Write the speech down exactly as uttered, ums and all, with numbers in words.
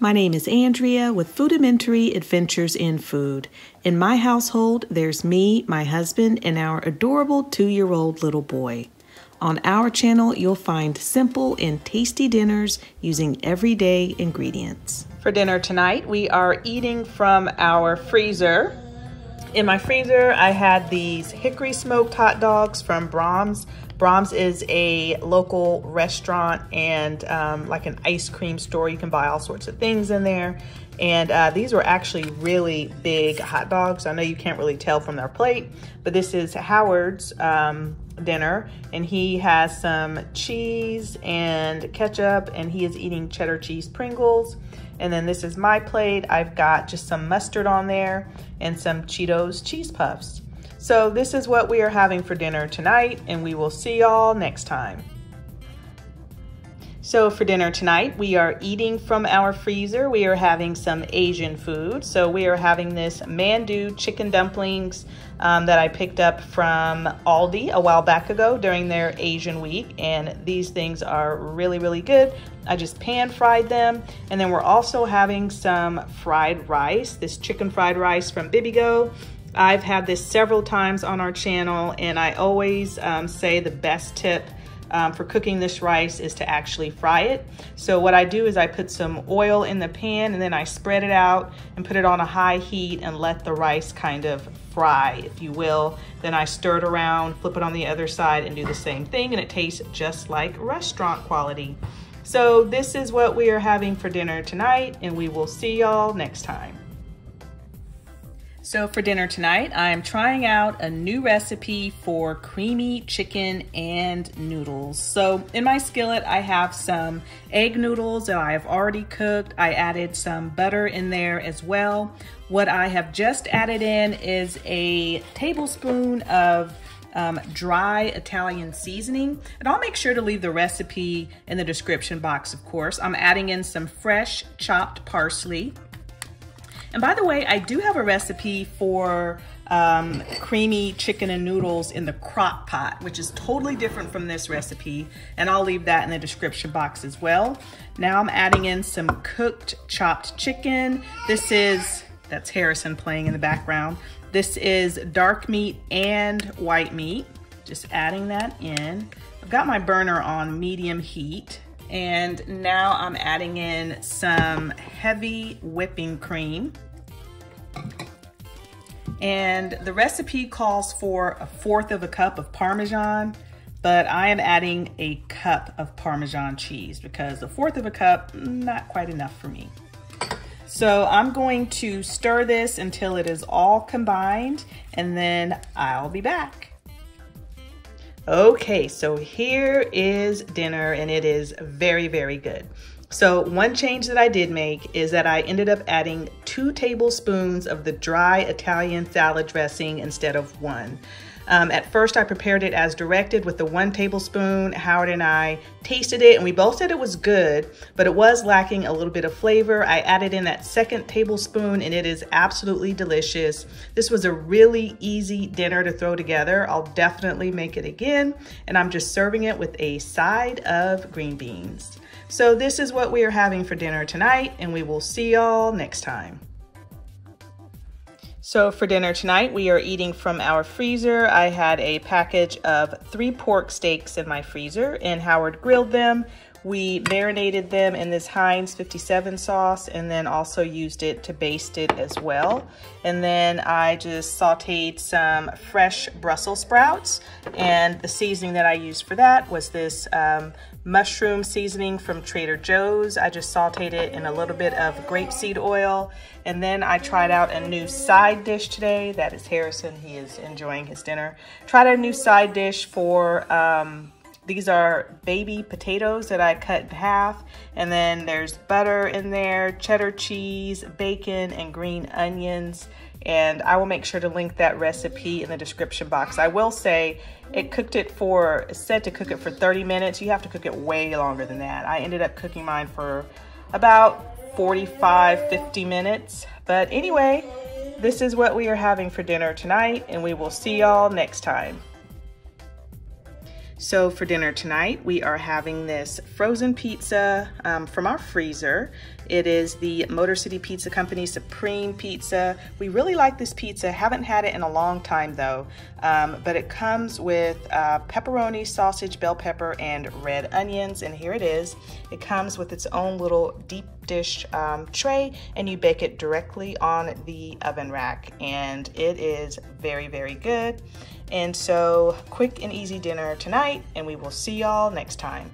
My name is Andrea with Foodamentary Adventures in Food. In my household, there's me, my husband, and our adorable two-year-old little boy. On our channel, you'll find simple and tasty dinners using everyday ingredients. For dinner tonight, we are eating from our freezer. In my freezer, I had these hickory smoked hot dogs from Brahms. Brahms is a local restaurant and um, like an ice cream store. You can buy all sorts of things in there. And uh, these were actually really big hot dogs. I know you can't really tell from their plate, but this is Howard's um, dinner. And he has some cheese and ketchup, and he is eating cheddar cheese Pringles. And then this is my plate. I've got just some mustard on there and some Cheetos cheese puffs. So this is what we are having for dinner tonight, and we will see y'all next time. So for dinner tonight, we are eating from our freezer. We are having some Asian food. So we are having this mandu chicken dumplings um, that I picked up from Aldi a while back ago during their Asian week. And these things are really, really good. I just pan fried them. And then we're also having some fried rice, this chicken fried rice from Bibigo. I've had this several times on our channel, and I always um, say the best tip um, for cooking this rice is to actually fry it. So what I do is I put some oil in the pan, and then I spread it out and put it on a high heat and let the rice kind of fry, if you will. Then I stir it around, flip it on the other side, and do the same thing, and it tastes just like restaurant quality. So this is what we are having for dinner tonight, and we will see y'all next time. So for dinner tonight, I'm trying out a new recipe for creamy chicken and noodles. So in my skillet, I have some egg noodles that I have already cooked. I added some butter in there as well. What I have just added in is a tablespoon of Um, dry Italian seasoning. And I'll make sure to leave the recipe in the description box, of course. I'm adding in some fresh chopped parsley. And by the way, I do have a recipe for um, creamy chicken and noodles in the crock pot, which is totally different from this recipe. And I'll leave that in the description box as well. Now I'm adding in some cooked chopped chicken. This is, that's Harrison playing in the background. This is dark meat and white meat. Just adding that in. I've got my burner on medium heat. And now I'm adding in some heavy whipping cream. And the recipe calls for a fourth of a cup of Parmesan, but I am adding a cup of Parmesan cheese because a fourth of a cup, not quite enough for me. So I'm going to stir this until it is all combined, and then I'll be back. Okay, so here is dinner, and it is very, very good. So one change that I did make is that I ended up adding two tablespoons of the dry Italian salad dressing instead of one. Um, at first, I prepared it as directed with the one tablespoon. Howard and I tasted it, and we both said it was good, but it was lacking a little bit of flavor. I added in that second tablespoon, and it is absolutely delicious. This was a really easy dinner to throw together. I'll definitely make it again, and I'm just serving it with a side of green beans. So this is what we are having for dinner tonight, and we will see y'all next time. So for dinner tonight, we are eating from our freezer. I had a package of three pork steaks in my freezer, and Howard grilled them. We marinated them in this Heinz fifty-seven sauce, and then also used it to baste it as well. And then I just sauteed some fresh Brussels sprouts, and the seasoning that I used for that was this um, mushroom seasoning from Trader Joe's. I just sauteed it in a little bit of grapeseed oil. And then I tried out a new side dish today. That is Harrison, he is enjoying his dinner. Tried a new side dish for, um, these are baby potatoes that I cut in half. And then there's butter in there, cheddar cheese, bacon, and green onions. And I will make sure to link that recipe in the description box. I will say it cooked it for, it said to cook it for thirty minutes. You have to cook it way longer than that. I ended up cooking mine for about forty-five, fifty minutes. But anyway, this is what we are having for dinner tonight, and we will see y'all next time. So for dinner tonight, we are having this frozen pizza um, from our freezer. It is the Motor City Pizza Company Supreme Pizza. We really like this pizza. Haven't had it in a long time though, um, but it comes with uh, pepperoni, sausage, bell pepper, and red onions, and here it is. It comes with its own little deep dish um, tray, and you bake it directly on the oven rack, and it is very, very good. And so, quick and easy dinner tonight, and we will see y'all next time.